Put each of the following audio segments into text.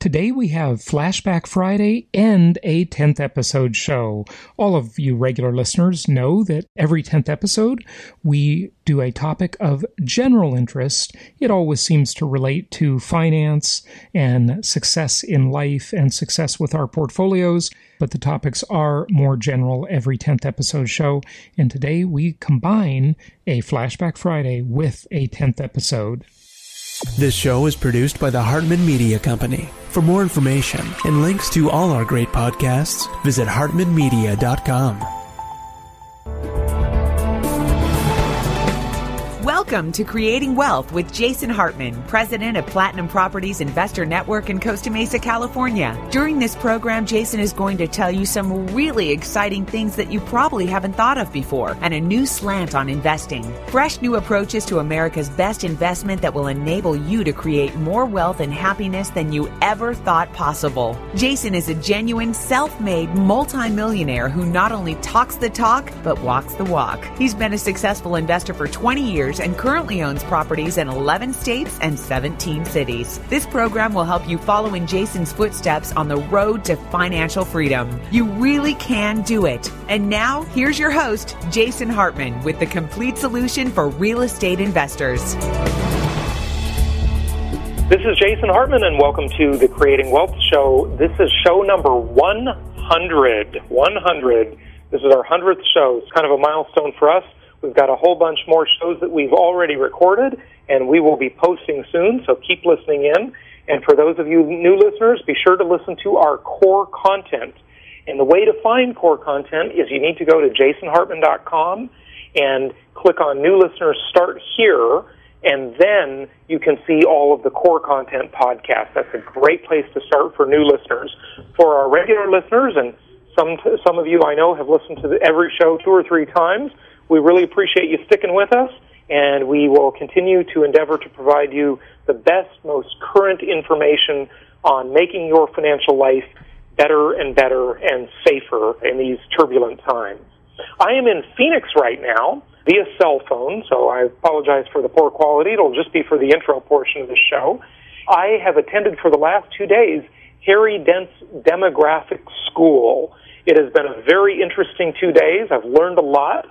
Today we have Flashback Friday and a 10th episode show. All of you regular listeners know that every 10th episode we do a topic of general interest. It always seems to relate to finance and success in life and success with our portfolios, but the topics are more general every 10th episode show. And today we combine a Flashback Friday with a 10th episode. This show is produced by the Hartman Media Company. For more information and links to all our great podcasts, visit hartmanmedia.com. Welcome to Creating Wealth with Jason Hartman, president of Platinum Properties Investor Network in Costa Mesa, California. During this program, Jason is going to tell you some really exciting things that you probably haven't thought of before and a new slant on investing. Fresh new approaches to America's best investment that will enable you to create more wealth and happiness than you ever thought possible. Jason is a genuine, self-made multimillionaire who not only talks the talk, but walks the walk. He's been a successful investor for 20 years and currently owns properties in 11 states and 17 cities. This program will help you follow in Jason's footsteps on the road to financial freedom. You really can do it. And now, here's your host, Jason Hartman, with the complete solution for real estate investors. This is Jason Hartman, and welcome to the Creating Wealth Show. This is show number 100. 100. This is our 100th show. It's kind of a milestone for us. We've got a whole bunch more shows that we've already recorded, and we will be posting soon, so keep listening in. And for those of you new listeners, be sure to listen to our core content. And the way to find core content is you need to go to jasonhartman.com and click on New Listeners Start Here, and then you can see all of the core content podcasts. That's a great place to start for new listeners. For our regular listeners, and some of you I know have listened to every show two or three times, we really appreciate you sticking with us, and we will continue to endeavor to provide you the best, most current information on making your financial life better and better and safer in these turbulent times. I am in Phoenix right now via cell phone, so I apologize for the poor quality. It'll just be for the intro portion of the show. I have attended for the last 2 days Harry Dent's Demographic School. It has been a very interesting 2 days. I've learned a lot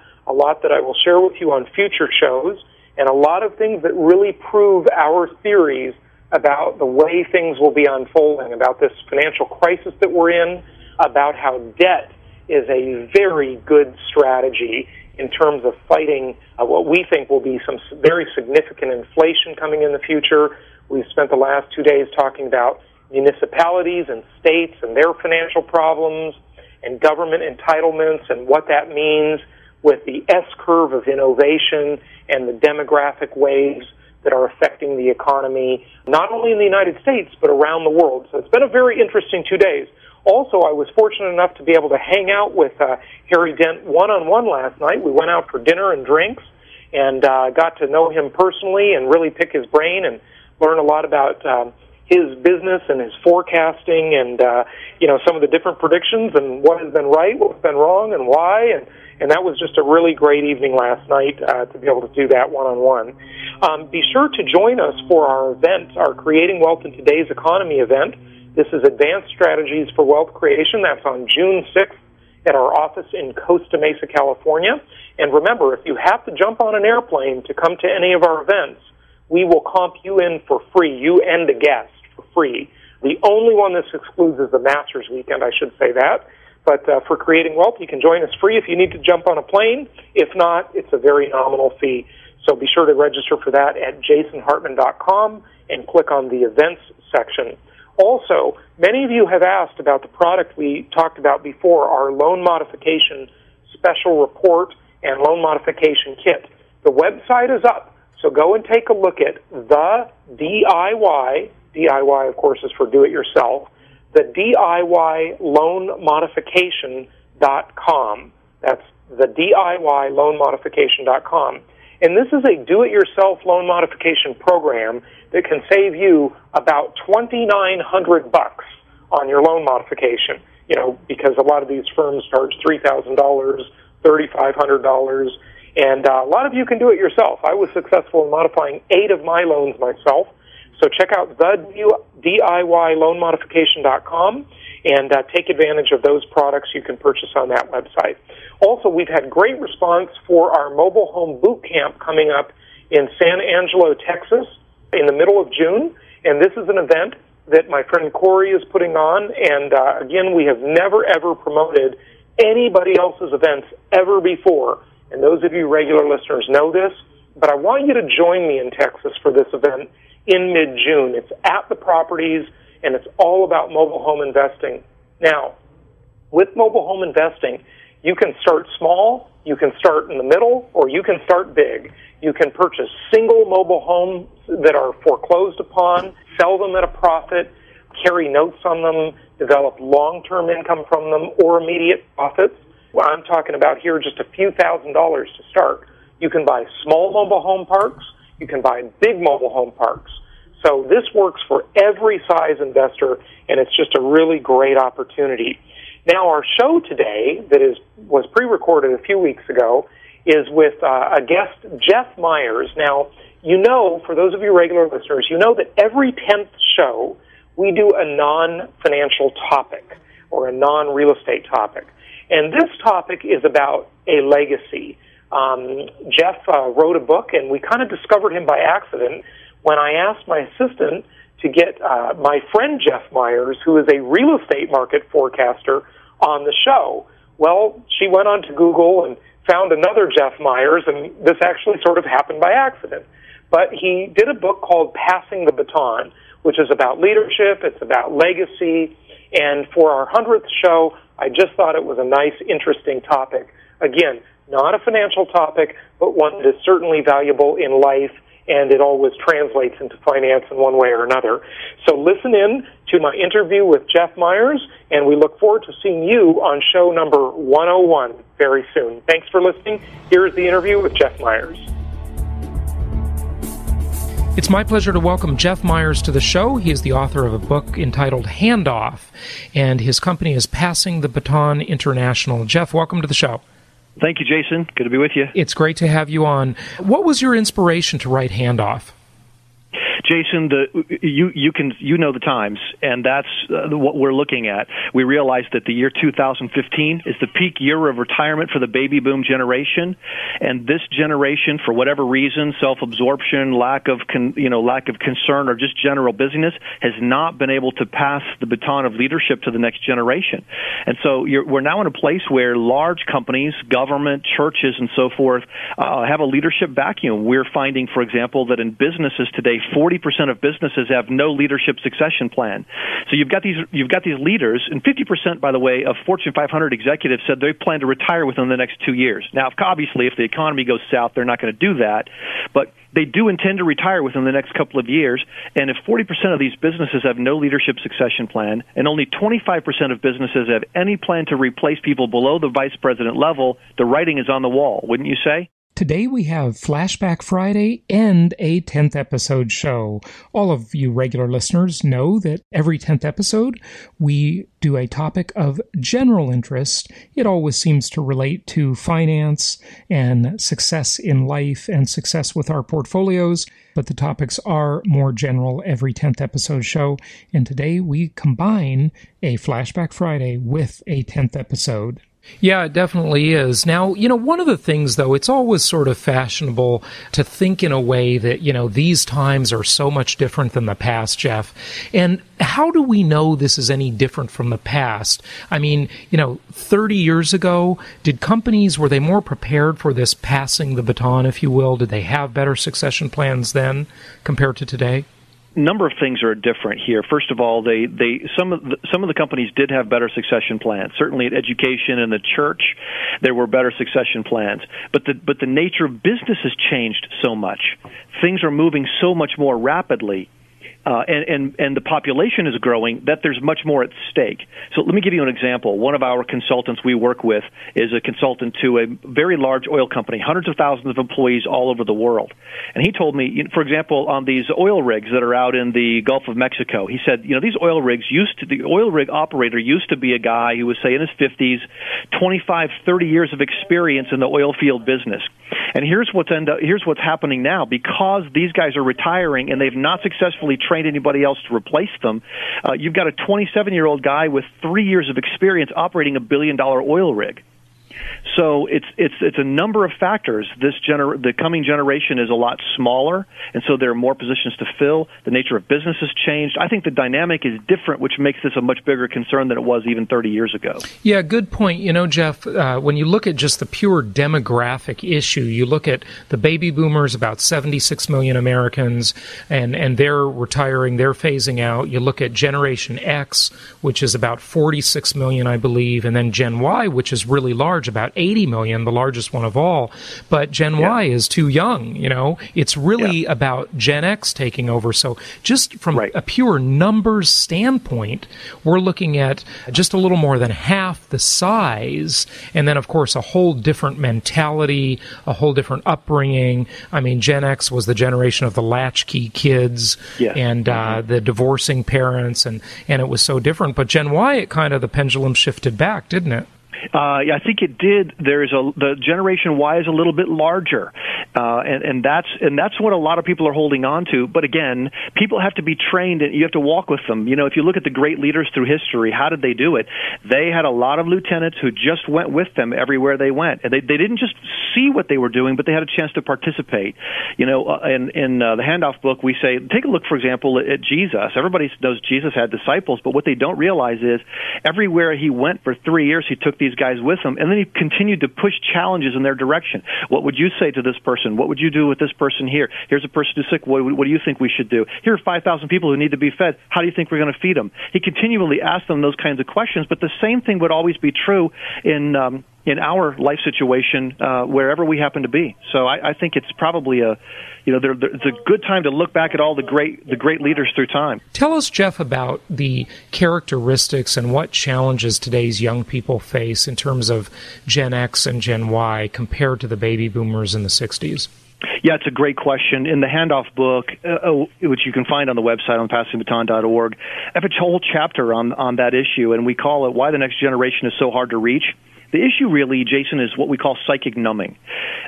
that I will share with you on future shows, and a lot of things that really prove our theories about the way things will be unfolding, about this financial crisis that we're in, about how debt is a very good strategy in terms of fighting what we think will be some very significant inflation coming in the future. We've spent the last 2 days talking about municipalities and states and their financial problems and government entitlements and what that means with the S-curve of innovation and the demographic waves that are affecting the economy, not only in the United States, but around the world. So it's been a very interesting 2 days. Also, I was fortunate enough to be able to hang out with Harry Dent one-on-one last night. We went out for dinner and drinks and got to know him personally and really pick his brain and learn a lot about his business and his forecasting and, some of the different predictions and what has been right, what's been wrong, and why. And that was just a really great evening last night to be able to do that one-on-one. Be sure to join us for our event, our Creating Wealth in Today's Economy event. This is Advanced Strategies for Wealth Creation. That's on June 6th at our office in Costa Mesa, California. And remember, if you have to jump on an airplane to come to any of our events, we will comp you in for free, you and a guest. Free. The only one this excludes is the Masters Weekend, I should say that. But for Creating Wealth, you can join us free if you need to jump on a plane. If not, it's a very nominal fee. So be sure to register for that at jasonhartman.com and click on the events section. Also, many of you have asked about the product we talked about before, our loan modification special report and loan modification kit. The website is up, so go and take a look at the DIY. DIY, of course, is for do-it-yourself, the DIYLoanModification.com. That's the DIYLoanModification.com. And this is a do-it-yourself loan modification program that can save you about $2,900 on your loan modification, because a lot of these firms charge $3,000, $3,500, and a lot of you can do it yourself. I was successful in modifying 8 of my loans myself. So check out the DIYLoanModification.com and take advantage of those products you can purchase on that website. Also, we've had great response for our mobile home boot camp coming up in San Angelo, Texas, in the middle of June. And this is an event that my friend Corey is putting on. And again, we have never, ever promoted anybody else's events ever before. And those of you regular listeners know this. But I want you to join me in Texas for this event in mid-June. It's at the properties, and it's all about mobile home investing. Now, with mobile home investing, you can start small, you can start in the middle, or you can start big. You can purchase single mobile homes that are foreclosed upon, sell them at a profit, carry notes on them, develop long-term income from them, or immediate profits. Well, I'm talking about here just a few $1,000s to start. You can buy small mobile home parks. You can buy big mobile home parks. So this works for every size investor, and it's just a really great opportunity. Now, our show today that was pre-recorded a few weeks ago is with a guest, Jeff Myers. Now, you know, for those of you regular listeners, you know that every 10th show we do a non-financial topic or a non-real estate topic. And this topic is about a legacy. Jeff wrote a book, and we kind of discovered him by accident when I asked my assistant to get my friend Jeff Myers, who is a real estate market forecaster, on the show. Well, she went on to Google and found another Jeff Myers, and this actually sort of happened by accident. But he did a book called Passing the Baton, which is about leadership, it's about legacy, and for our 100th show, I just thought it was a nice, interesting topic. Again, not a financial topic, but one that is certainly valuable in life, and it always translates into finance in one way or another. So listen in to my interview with Jeff Myers, and we look forward to seeing you on show number 101 very soon. Thanks for listening. Here is the interview with Jeff Myers. It's my pleasure to welcome Jeff Myers to the show. He is the author of a book entitled Handoff, and his company is Passing the Baton International. Jeff, welcome to the show. Thank you, Jason. Good to be with you. It's great to have you on. What was your inspiration to write Handoff? Jason, you know the times, and that's what we're looking at. We realize that the year 2015 is the peak year of retirement for the baby boom generation, and this generation, for whatever reason, self-absorption, lack of concern, or just general busyness, has not been able to pass the baton of leadership to the next generation. And so we're now in a place where large companies, government, churches, and so forth have a leadership vacuum. We're finding, for example, that in businesses today, 40% of businesses have no leadership succession plan. So you've got these leaders, and 50%, by the way, of Fortune 500 executives said they plan to retire within the next 2 years. Now, obviously, if the economy goes south, they're not going to do that, but they do intend to retire within the next couple of years. And if 40% of these businesses have no leadership succession plan, and only 25% of businesses have any plan to replace people below the vice president level, the writing is on the wall, wouldn't you say? Today we have Flashback Friday and a 10th episode show. All of you regular listeners know that every 10th episode we do a topic of general interest. It always seems to relate to finance and success in life and success with our portfolios, but the topics are more general every 10th episode show. And today we combine a Flashback Friday with a 10th episode. Yeah, it definitely is. Now, one of the things, though, it's always sort of fashionable to think in a way that, these times are so much different than the past, Jeff. And how do we know this is any different from the past? I mean, 30 years ago, were they more prepared for this passing the baton, if you will? Did they have better succession plans then compared to today? Number of things are different here. First of all, some of the companies did have better succession plans. Certainly in education and the church, there were better succession plans. But the nature of business has changed so much. Things are moving so much more rapidly. And the population is growing, that there's much more at stake. So let me give you an example. One of our consultants we work with is a consultant to a very large oil company, hundreds of thousands of employees all over the world. And he told me, for example, on these oil rigs that are out in the Gulf of Mexico, he said, these oil rigs the oil rig operator used to be a guy who was, say, in his 50s, 25, 30 years of experience in the oil field business. And here's what's happening now. Because these guys are retiring and they've not successfully trained anybody else to replace them, you've got a 27-year-old guy with 3 years of experience operating a billion-dollar oil rig. So it's a number of factors. The coming generation is a lot smaller, and so there are more positions to fill. The nature of business has changed. I think the dynamic is different, which makes this a much bigger concern than it was even 30 years ago. Yeah, good point. You know, Jeff, when you look at just the pure demographic issue, you look at the baby boomers, about 76 million Americans, and they're retiring, they're phasing out. You look at Generation X, which is about 46 million, I believe, and then Gen Y, which is really large, about 80 million, the largest one of all. But Gen Y is too young, you know. It's really about Gen X taking over. So just from a pure numbers standpoint, we're looking at just a little more than half the size. And then, of course, a whole different mentality, a whole different upbringing. I mean, Gen X was the generation of the latchkey kids and the divorcing parents, and it was so different. But Gen Y, it kind of, the pendulum shifted back, didn't it? Yeah, I think it did. The Generation Y is a little bit larger, and that's what a lot of people are holding on to. But again, people have to be trained, and you have to walk with them. You know, if you look at the great leaders through history, how did they do it? They had a lot of lieutenants who just went with them everywhere they went, and they didn't just see what they were doing, but they had a chance to participate. You know, in the Handoff book, we say, take a look, for example, at Jesus. Everybody knows Jesus had disciples, but what they don't realize is everywhere he went for 3 years, he took these guys with him, and then he continued to push challenges in their direction. What would you say to this person? What would you do with this person here? Here's a person who's sick. What do you think we should do? Here are 5,000 people who need to be fed. How do you think we're going to feed them? He continually asked them those kinds of questions, but the same thing would always be true in our life situation, wherever we happen to be. So I think it's probably it's a good time to look back at all the great leaders through time. Tell us, Jeff, about the characteristics and what challenges today's young people face in terms of Gen X and Gen Y compared to the baby boomers in the 60s. Yeah, it's a great question. In the Handoff book, which you can find on the website on passingbaton.org, I have a whole chapter on that issue, and we call it Why the Next Generation is So Hard to Reach. The issue really, Jason, is what we call psychic numbing.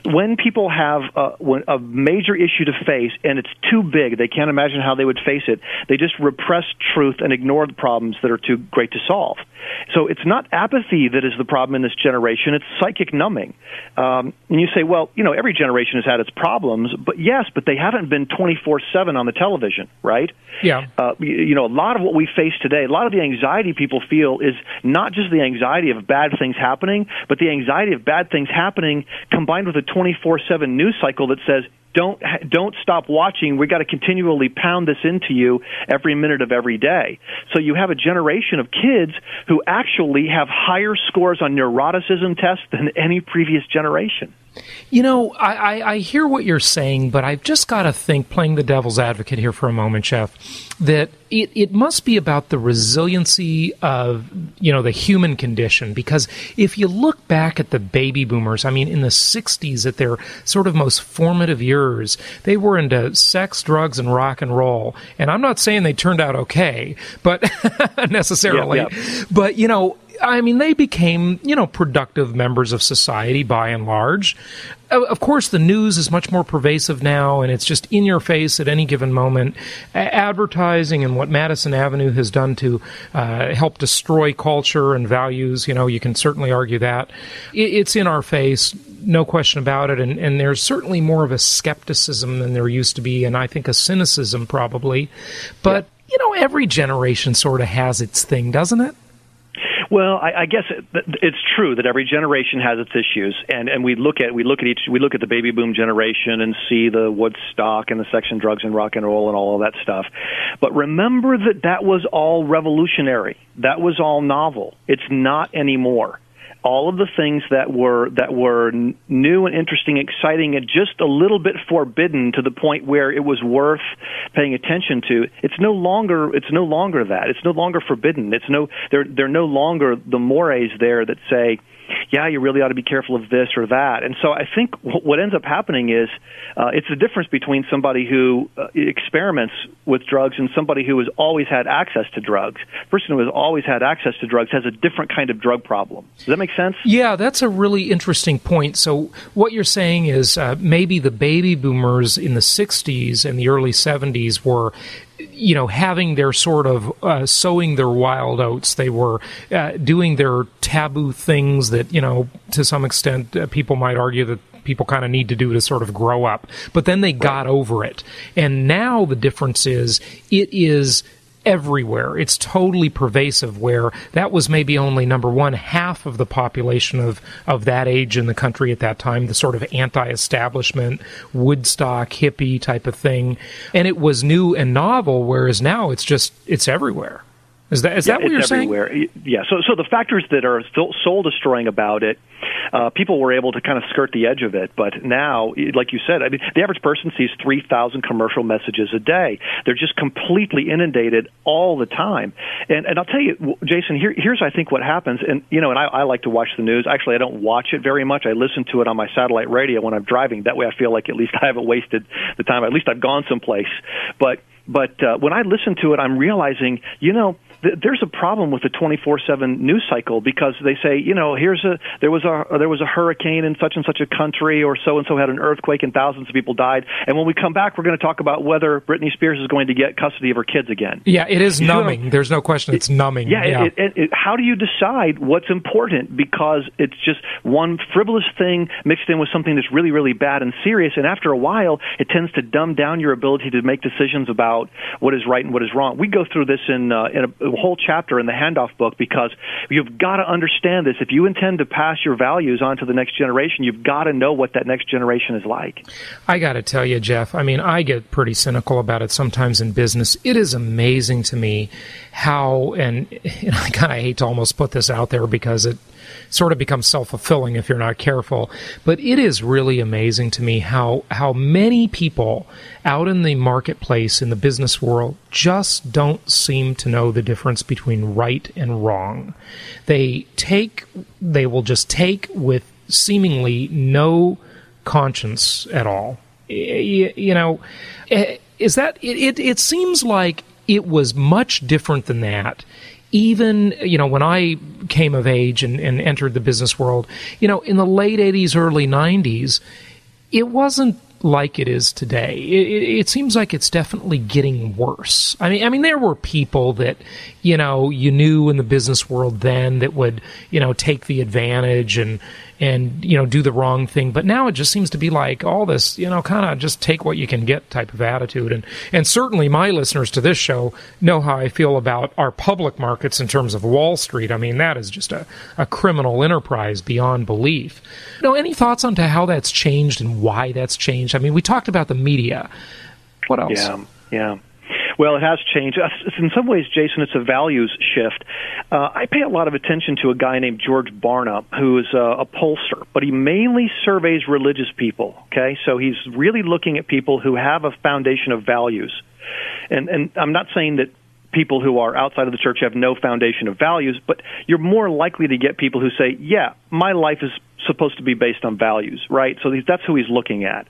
When people have a major issue to face and it's too big, they can't imagine how they would face it, they just repress truth and ignore the problems that are too great to solve. So it's not apathy that is the problem in this generation, it's psychic numbing. And you say, well, you know, every generation has had its problems, but they haven't been 24/7 on the television, right? Yeah. A lot of what we face today, a lot of the anxiety people feel is not just the anxiety of bad things happening, but the anxiety of bad things happening combined with a 24/7 news cycle that says, don't stop watching. We've got to continually pound this into you every minute of every day. So you have a generation of kids who actually have higher scores on neuroticism tests than any previous generation. You know, I hear what you're saying, but I've just got to think, playing the devil's advocate here for a moment, Jeff, that it must be about the resiliency of, you know, the human condition. Because if you look back at the baby boomers, I mean, in the 60s, at their sort of most formative years, they were into sex, drugs, and rock and roll. And I'm not saying they turned out okay, but necessarily. Yep, yep. But, you know, I mean, they became, you know, productive members of society by and large. Of course, the news is much more pervasive now, and it's just in your face at any given moment. Advertising and what Madison Avenue has done to help destroy culture and values, you know, you can certainly argue that. It's in our face, no question about it, and there's certainly more of a skepticism than there used to be, and I think a cynicism probably. But, you know, every generation sort of has its thing, doesn't it? Well, I guess it's true that every generation has its issues, and we look at the baby boom generation and see the Woodstock and the sex and drugs and rock and roll and all of that stuff. But remember that was all revolutionary. That was all novel. It's not anymore. All of the things that were new and interesting, exciting, and just a little bit forbidden to the point where it was worth paying attention to, it's no longer that. It's no longer forbidden. There are no longer the mores there that say, yeah, you really ought to be careful of this or that. And so I think what ends up happening is it's the difference between somebody who experiments with drugs and somebody who has always had access to drugs. The person who has always had access to drugs has a different kind of drug problem. Does that make sense? Yeah, that's a really interesting point. So what you're saying is maybe the baby boomers in the 60s and the early 70s were, you know, having their sort of sowing their wild oats. They were doing their taboo things that, you know, to some extent people might argue that people kind of need to do to sort of grow up. But then they got over it. And now the difference is it is everywhere. It's totally pervasive, where that was maybe only, number one, half of the population of that age in the country at that time, the sort of anti-establishment, Woodstock, hippie type of thing. And it was new and novel, whereas now it's just, it's everywhere. Is that what you're saying? Yeah. So the factors that are soul destroying about it, people were able to kind of skirt the edge of it. But now, like you said, I mean, the average person sees 3,000 commercial messages a day. They're just completely inundated all the time. And I'll tell you, Jason, here's I think what happens. And you know, and I like to watch the news. Actually, I don't watch it very much. I listen to it on my satellite radio when I'm driving. That way, I feel like at least I haven't wasted the time. At least I've gone someplace. But when I listen to it, I'm realizing, you know, there's a problem with the 24/7 news cycle, because they say, you know, there was a hurricane in such and such a country, or so and so had an earthquake and thousands of people died. And when we come back, we're going to talk about whether Britney Spears is going to get custody of her kids again. Yeah, it is numbing. There's no question it's numbing. Yeah. How do you decide what's important? Because it's just one frivolous thing mixed in with something that's really, really bad and serious. And after a while, it tends to dumb down your ability to make decisions about what is right and what is wrong. We go through this in a whole chapter in the Handoff book, because you've got to understand this. If you intend to pass your values on to the next generation, you've got to know what that next generation is like. I got to tell you, Jeff, I mean, I get pretty cynical about it sometimes in business. It is amazing to me how, and I kind of hate to almost put this out there because it sort of becomes self-fulfilling if you're not careful, but it is really amazing to me how many people out in the marketplace, in the business world, just don't seem to know the difference between right and wrong. They will just take with seemingly no conscience at all. You know, is that it seems like it was much different than that. Even, you know, when I came of age and entered the business world, you know, in the late 80s, early 90s, it wasn't like it is today. It seems like it's definitely getting worse. I mean, there were people that, you know, you knew in the business world then that would, you know, take the advantage and you know, do the wrong thing. But now it just seems to be like all this, you know, kind of just take what you can get type of attitude. And certainly my listeners to this show know how I feel about our public markets in terms of Wall Street. I mean, that is just a criminal enterprise beyond belief. You know, any thoughts on to how that's changed and why that's changed? I mean, we talked about the media. What else? Yeah. Well, it has changed. In some ways, Jason, it's a values shift. I pay a lot of attention to a guy named George Barna, who is a pollster, but he mainly surveys religious people, okay? So he's really looking at people who have a foundation of values. And I'm not saying that people who are outside of the church have no foundation of values, but you're more likely to get people who say, yeah, my life is supposed to be based on values, right? So that's who he's looking at.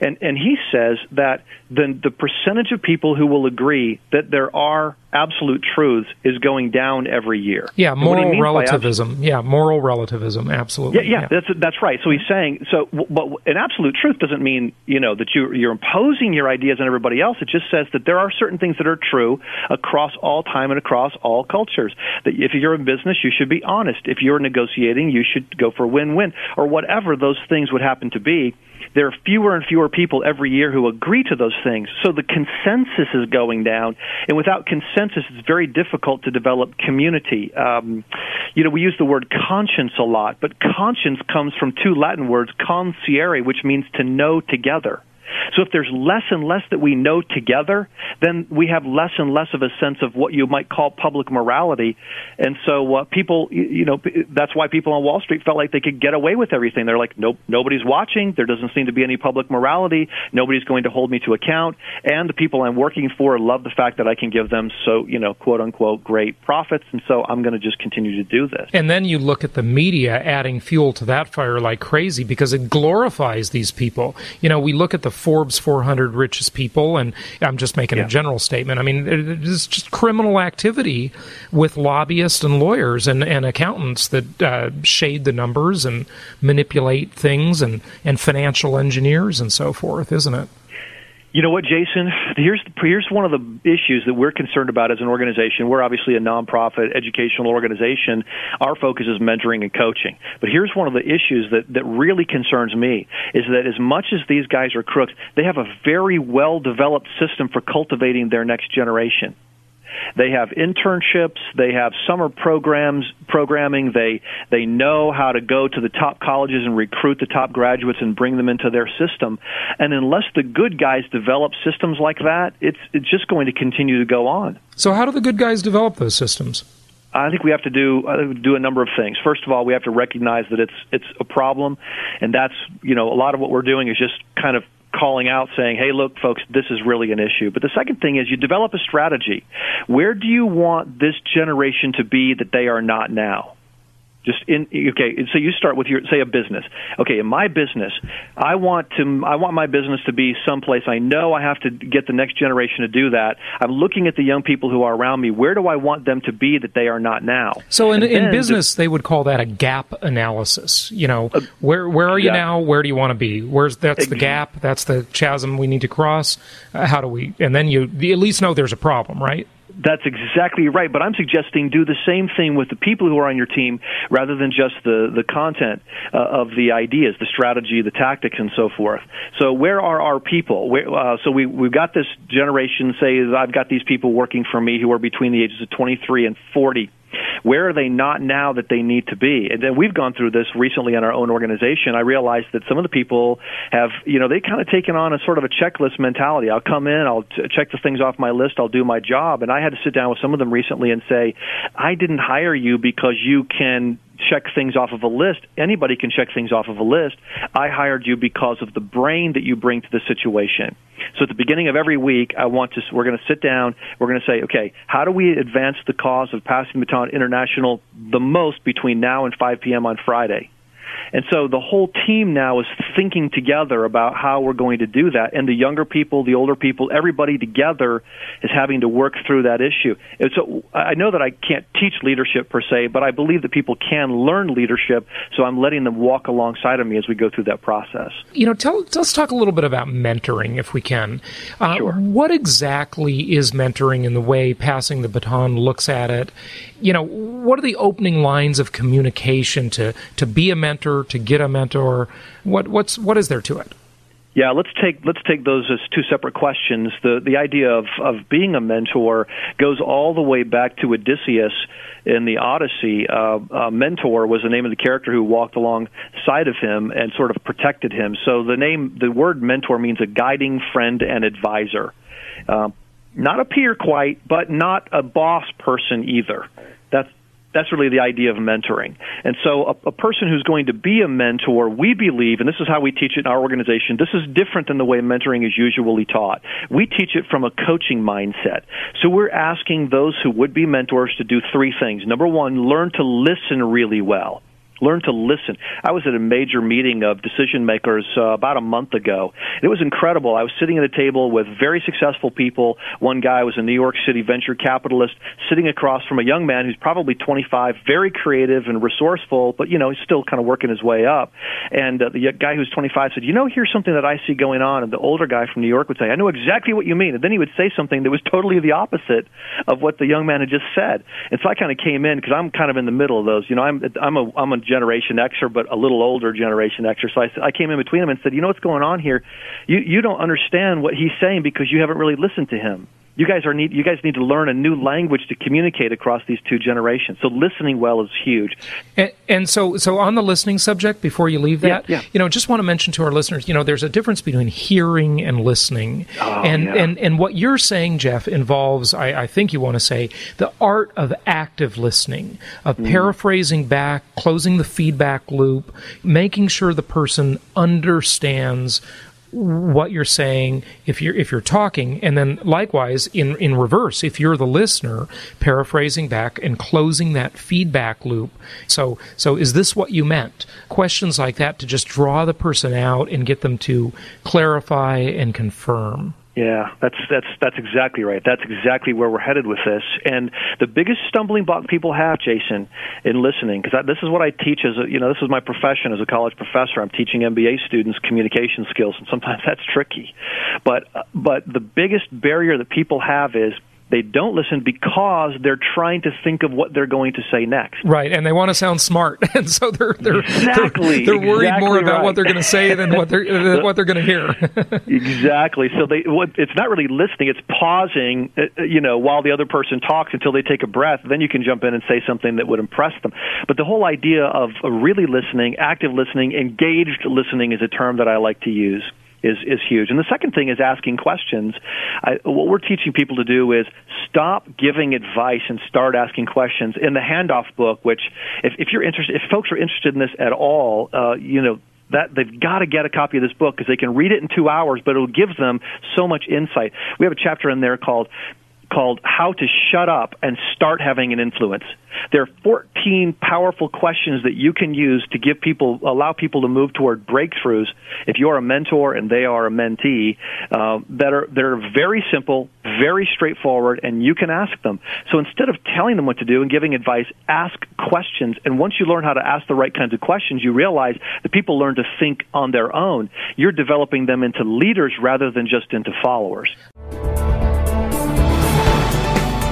And he says that the percentage of people who will agree that there are absolute truths is going down every year. Yeah, moral relativism. Moral relativism, absolutely. Yeah. That's right. So he's saying, but an absolute truth doesn't mean, you know, that you're imposing your ideas on everybody else. It just says that there are certain things that are true across all time and across all cultures. That if you're in business, you should be honest. If you're negotiating, you should go for win-win, or whatever those things would happen to be. There are fewer and fewer people every year who agree to those things. So the consensus is going down. And without consensus, it's very difficult to develop community. You know, we use the word conscience a lot, but conscience comes from two Latin words, consciere, which means to know together. So if there's less and less that we know together, then we have less and less of a sense of what you might call public morality. And so people, you know, that's why people on Wall Street felt like they could get away with everything. They're like, nope, nobody's watching. There doesn't seem to be any public morality. Nobody's going to hold me to account. And the people I'm working for love the fact that I can give them, so, you know, quote unquote, great profits. And so I'm going to just continue to do this. And then you look at the media adding fuel to that fire like crazy because it glorifies these people. You know, we look at the Forbes 400 richest people, and I'm just making a general statement. I mean, it's just criminal activity with lobbyists and lawyers and accountants that shade the numbers and manipulate things and financial engineers and so forth, isn't it? You know what, Jason? Here's one of the issues that we're concerned about as an organization. We're obviously a nonprofit educational organization. Our focus is mentoring and coaching. But here's one of the issues that really concerns me is that as much as these guys are crooks, they have a very well-developed system for cultivating their next generation. They have internships, they have summer programming, they know how to go to the top colleges and recruit the top graduates and bring them into their system. And unless the good guys develop systems like that, it's just going to continue to go on. So how do the good guys develop those systems? I think we have to do a number of things. First of all, we have to recognize that it's a problem, and that's, you know, a lot of what we're doing is just kind of calling out, saying, hey, look, folks, this is really an issue. But the second thing is you develop a strategy. Where do you want this generation to be that they are not now? So you start with your, say, a business. Okay, in my business, I want my business to be someplace I know I have to get the next generation to do that. I'm looking at the young people who are around me. Where do I want them to be that they are not now? So in business, they would call that a gap analysis. You know, where are you now? Where do you want to be? That's the gap. That's the chasm we need to cross. How do we? And then you at least know there's a problem, right? That's exactly right, but I'm suggesting do the same thing with the people who are on your team rather than just the content of the ideas, the strategy, the tactics, and so forth. So where are our people? So we've got this generation, say, I've got these people working for me who are between the ages of 23 and 40. Where are they not now that they need to be? And then we've gone through this recently in our own organization. I realized that some of the people have, you know, they kind of taken on a sort of a checklist mentality. I'll come in, I'll check the things off my list, I'll do my job. And I had to sit down with some of them recently and say, I didn't hire you because you can check things off of a list. Anybody can check things off of a list. I hired you because of the brain that you bring to the situation. So at the beginning of every week, we're going to sit down, we're going to say, okay, how do we advance the cause of Passing the Baton International the most between now and 5 p.m. on Friday? And so the whole team now is thinking together about how we're going to do that. And the younger people, the older people, everybody together is having to work through that issue. And so I know that I can't teach leadership per se, but I believe that people can learn leadership. So I'm letting them walk alongside of me as we go through that process. You know, let's talk a little bit about mentoring, if we can. Sure. What exactly is mentoring in the way Passing the Baton looks at it? You know, what are the opening lines of communication to be a mentor? To get a mentor, what is there to it? Yeah, let's take those as two separate questions. The idea of being a mentor goes all the way back to Odysseus in the Odyssey. Mentor was the name of the character who walked alongside of him and sort of protected him. So the word mentor means a guiding friend and advisor. Not a peer quite, but not a boss person either. That's really the idea of mentoring. And so a person who's going to be a mentor, we believe, and this is how we teach it in our organization, this is different than the way mentoring is usually taught. We teach it from a coaching mindset. So we're asking those who would be mentors to do three things. Number one, learn to listen really well. Learn to listen. I was at a major meeting of decision makers about a month ago. It was incredible. I was sitting at a table with very successful people. One guy was a New York City venture capitalist sitting across from a young man who's probably 25, very creative and resourceful, but, you know, he's still kind of working his way up. And the guy who's 25 said, you know, here's something that I see going on. And the older guy from New York would say, I know exactly what you mean. And then he would say something that was totally the opposite of what the young man had just said. And so I kind of came in because I'm kind of in the middle of those. You know, I'm a Generation Xer, but a little older Generation Xer. So I came in between them and said, you know what's going on here? You don't understand what he's saying because you haven't really listened to him. You guys need to learn a new language to communicate across these two generations. So listening well is huge. And so on the listening subject, before you leave that, you know, just want to mention to our listeners, you know, there's a difference between hearing and listening. And what you're saying, Jeff, involves, I think you want to say, the art of active listening, of paraphrasing back, closing the feedback loop, making sure the person understands what you're saying if you're talking, and then likewise in reverse, if you're the listener, paraphrasing back and closing that feedback loop. So is this what you meant? Questions like that to just draw the person out and get them to clarify and confirm. Yeah, that's exactly right. That's exactly where we're headed with this. And the biggest stumbling block people have, Jason, in listening, because this is what I teach this is my profession as a college professor. I'm teaching MBA students communication skills, and sometimes that's tricky. But the biggest barrier that people have is they don't listen because they're trying to think of what they're going to say next. Right, and they want to sound smart, and so they're worried more about what they're going to say than what they're going to hear. Exactly. So it's not really listening; it's pausing, while the other person talks until they take a breath. Then you can jump in and say something that would impress them. But the whole idea of really listening, active listening, engaged listening is a term that I like to use. Is huge. And the second thing is asking questions. What we're teaching people to do is stop giving advice and start asking questions. In the Handoff book, which if folks are interested in this at all, that they've got to get a copy of this book because they can read it in 2 hours, but it'll give them so much insight. We have a chapter in there called How to Shut Up and Start Having an Influence. There are 14 powerful questions that you can use to allow people to move toward breakthroughs if you're a mentor and they are a mentee, that are very simple, very straightforward, and you can ask them. So instead of telling them what to do and giving advice, ask questions. And once you learn how to ask the right kinds of questions, you realize that people learn to think on their own. You're developing them into leaders rather than just into followers.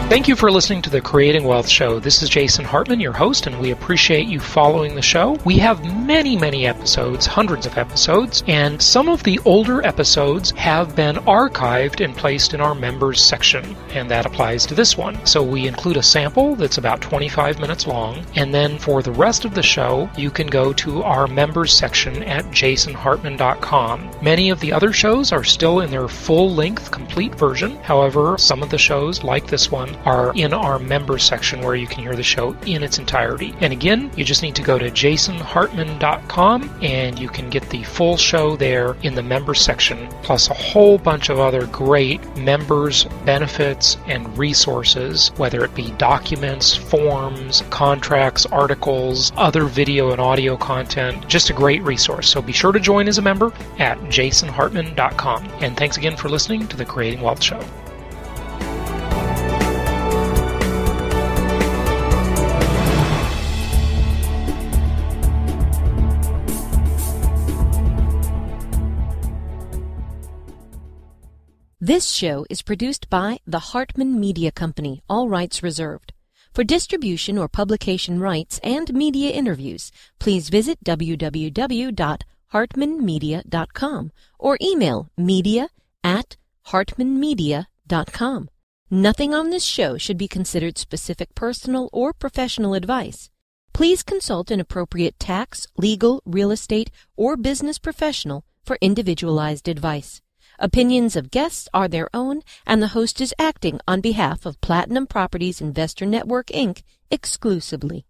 Thank you for listening to the Creating Wealth Show. This is Jason Hartman, your host, and we appreciate you following the show. We have many, many episodes, hundreds of episodes, and some of the older episodes have been archived and placed in our members section, and that applies to this one. So we include a sample that's about 25 minutes long, and then for the rest of the show, you can go to our members section at jasonhartman.com. Many of the other shows are still in their full-length, complete version. However, some of the shows, like this one, are in our members section where you can hear the show in its entirety. And again, you just need to go to jasonhartman.com and you can get the full show there in the members section, plus a whole bunch of other great members benefits and resources, whether it be documents, forms, contracts, articles, other video and audio content, just a great resource. So be sure to join as a member at jasonhartman.com. And thanks again for listening to the Creating Wealth Show. This show is produced by the Hartman Media Company, all rights reserved. For distribution or publication rights and media interviews, please visit www.hartmanmedia.com or email media@hartmanmedia.com. Nothing on this show should be considered specific personal or professional advice. Please consult an appropriate tax, legal, real estate, or business professional for individualized advice. Opinions of guests are their own, and the host is acting on behalf of Platinum Properties Investor Network, Inc. exclusively.